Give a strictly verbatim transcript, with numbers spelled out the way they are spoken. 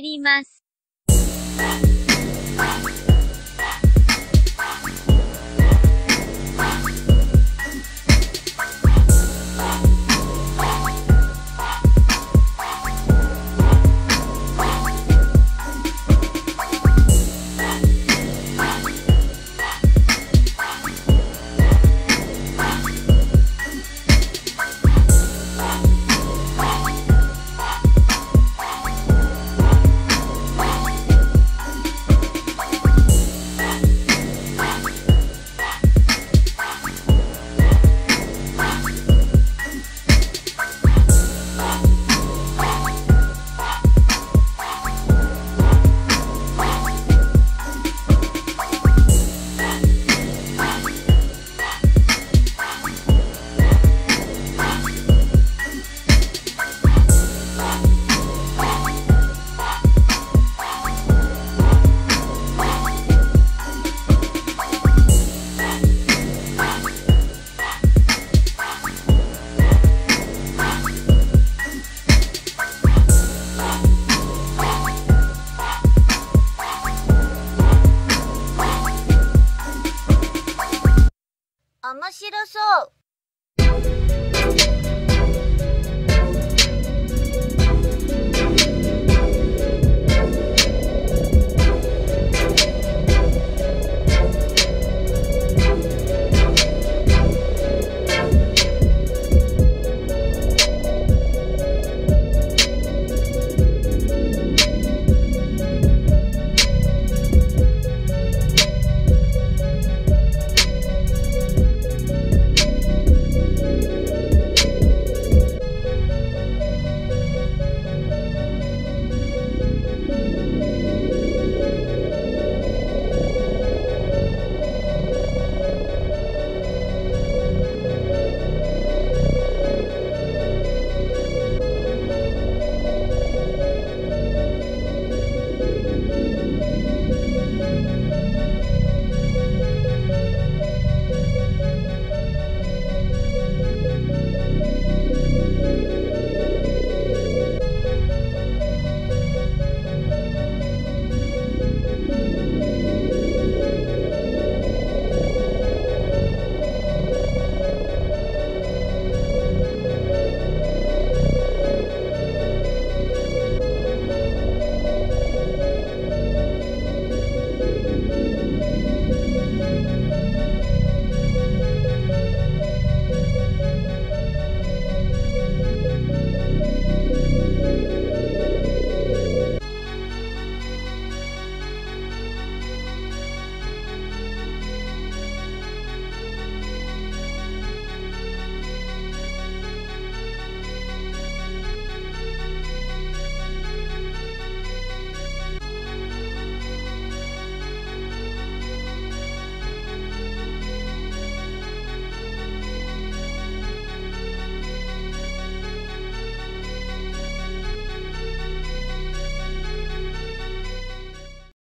蹴ります。面白そう。